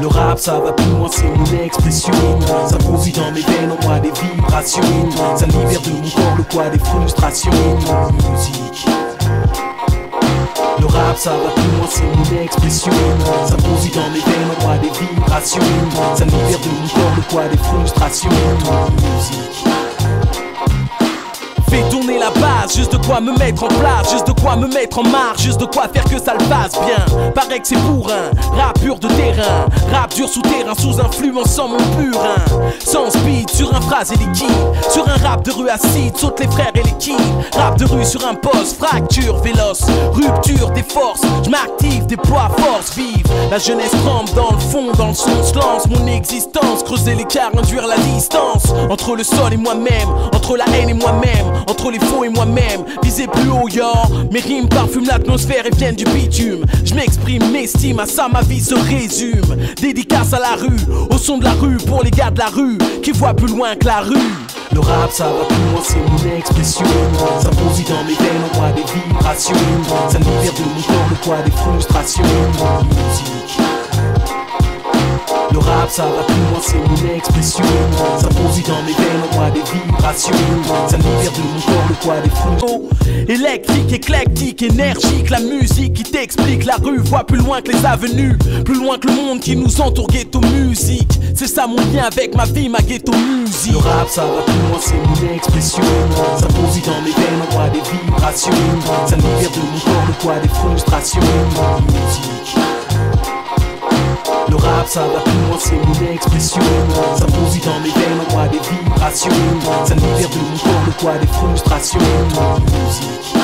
Le rap ça va plus loin, c'est une expression. Ça produit dans mes veines, en moi des vibrations. Ça libère de mon corps le poids des frustrations. Musique. Le rap ça va plus loin, c'est une expression. Ça produit dans mes veines, en moi des vibrations. Ça libère de mon corps le poids des frustrations. Musique. Fais tourner la base, juste de quoi me mettre en place, juste de quoi me mettre en marche, juste de quoi faire que ça le passe bien. Pareil que c'est bourrin, rap pur de terrain, rap dur souterrain, sous influence sans mon purin. Sans speed, sur un phrase et liquide, sur un rap de rue acide, saute les frères et les kids. Rap de rue sur un poste, fracture véloce, rupture des forces, je m'active, déploie force, vive. La jeunesse trempe dans le fond, dans le son se lance, mon existence, creuser l'écart, induire la distance, entre le sol et moi-même, entre la haine et moi-même. Entre les faux et moi-même, viser plus haut, yo. Mes rimes parfument l'atmosphère et viennent du bitume. Je m'exprime, m'estime, à ça ma vie se résume. Dédicace à la rue, au son de la rue, pour les gars de la rue, qui voient plus loin que la rue. Le rap ça va plus loin, c'est mon expression. Ça produit dans mes veines, on voit des vibrations. Ça libère de mon corps le poids des frustrations. Musique. Le rap ça va plus loin, c'est mon expression. Ça produit dans mes veines, on voit des vibrations. Ça libère de mon corps le poids des fous. Électrique, éclectique, énergique. La musique qui t'explique, la rue voit plus loin que les avenues, plus loin que le monde qui nous entoure, ghetto musique. C'est ça mon lien avec ma vie, ma ghetto musique. Le rap ça va plus loin, c'est mon expression. Ça produit dans mes veines, on voit des vibrations. Ça libère de mon corps le poids des frustrations. Musique. Le rap ça va plus loin, c'est mon expression. Ça produit dans mes veines, on voit des vibrations. Ça libère de mon corps le poids des frustrations. Musique.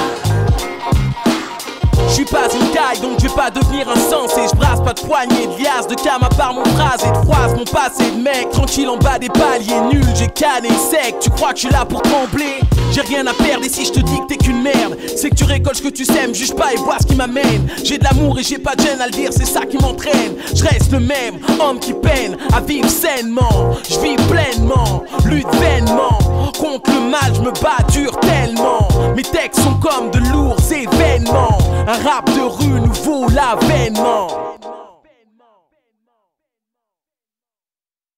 J'suis pas une taille donc je vais pas devenir insensé. J'brasse pas de poignée de liasse, de cam à part mon phrase et de phrase. Mon passé de mec, tranquille en bas des paliers nuls. J'ai cané sec, tu crois que j'suis là pour trembler? J'ai rien à perdre et si je te dis que t'es qu'une merde, c'est que tu récoltes ce que tu sèmes, juge pas et vois ce qui m'amène. J'ai de l'amour et j'ai pas de gêne à le dire, c'est ça qui m'entraîne. Je reste le même, homme qui peine à vivre sainement. Je vis pleinement, lutte vainement. Contre le mal, je me bats dur tellement. Mes textes sont comme de lourds événements. Un rap de rue nous vaut l'avènement.